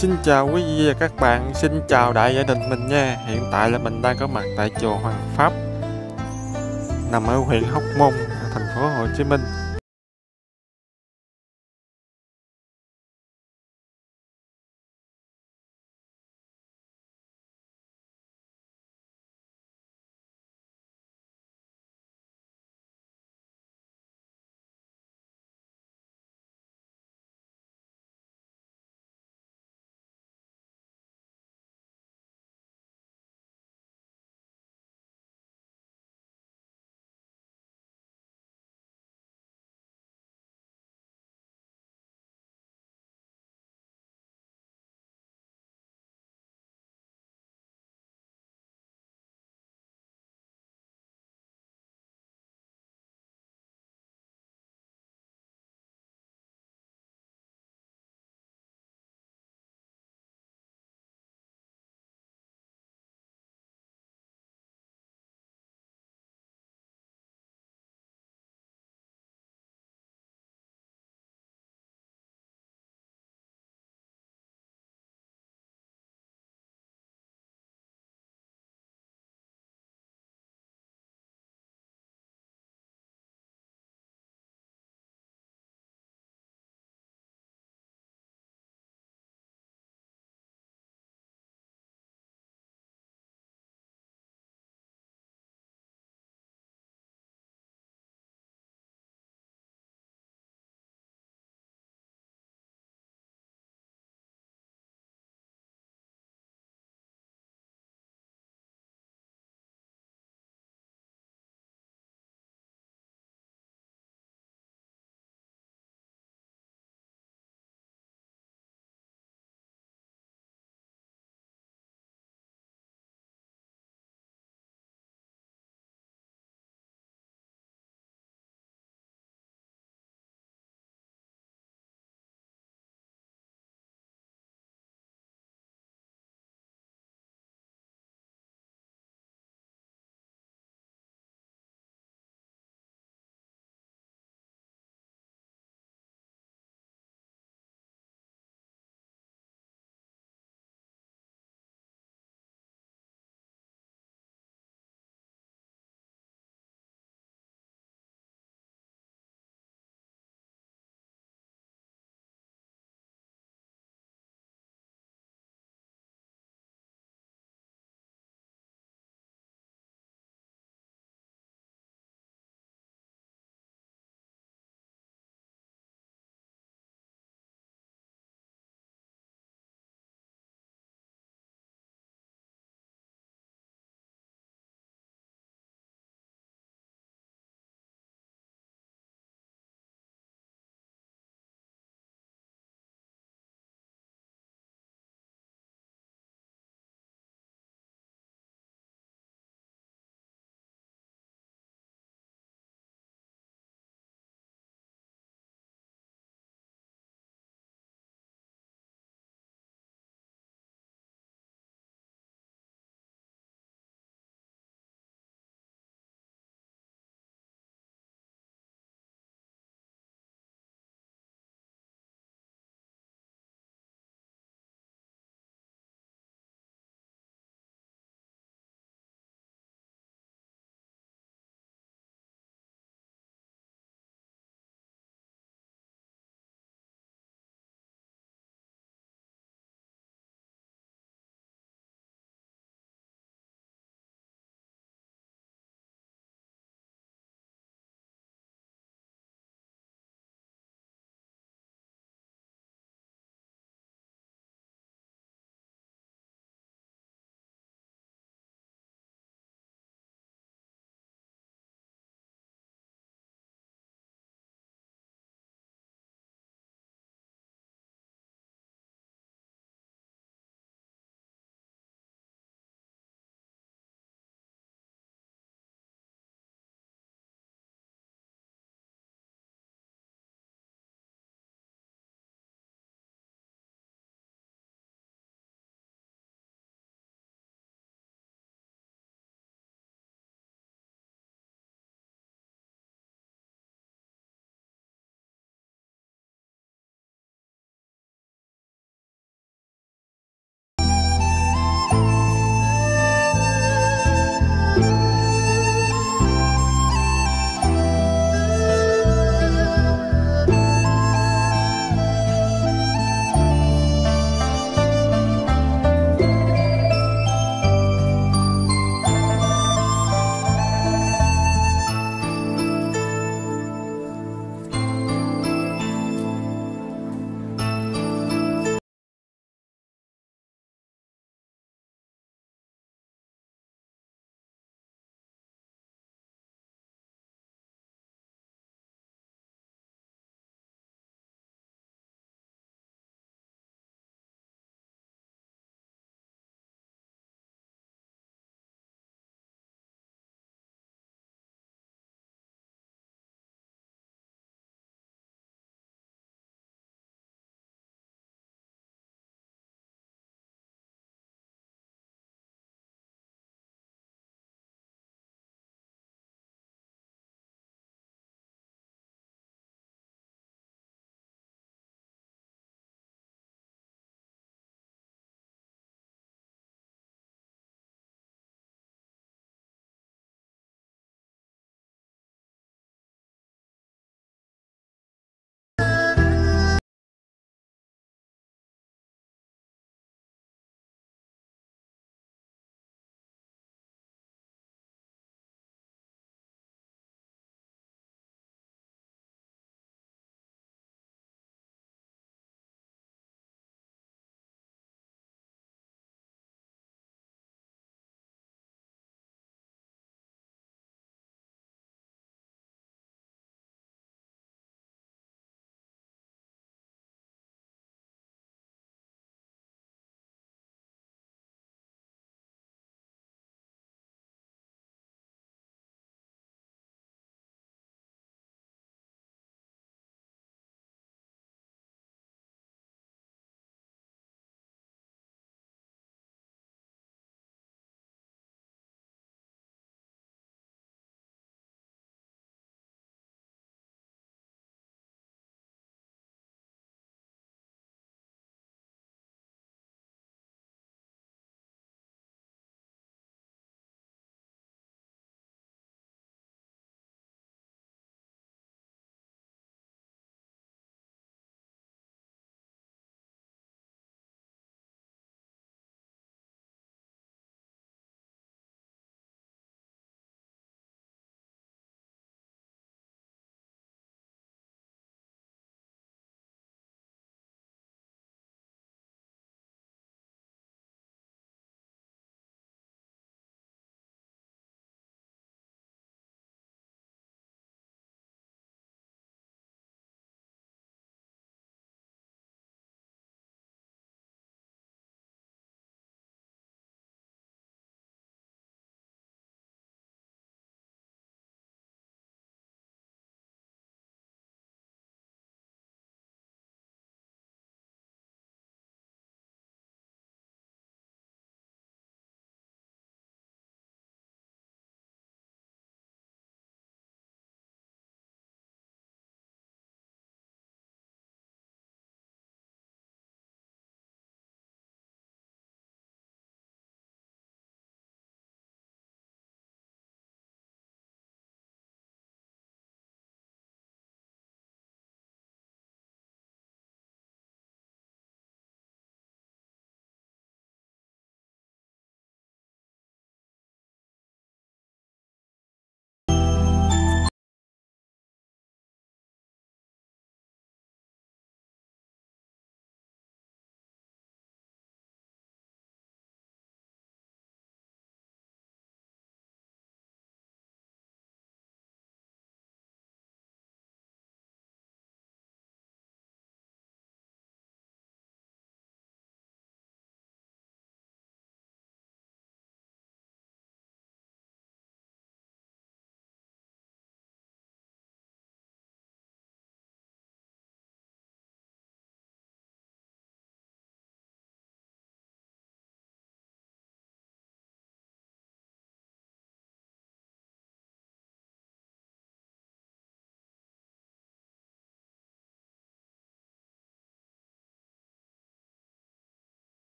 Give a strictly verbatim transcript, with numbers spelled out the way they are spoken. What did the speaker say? Xin chào quý vị và các bạn, xin chào đại gia đình mình nha. Hiện tại là mình đang có mặt tại chùa Hoằng Pháp nằm ở huyện Hóc Môn, thành phố Hồ Chí Minh.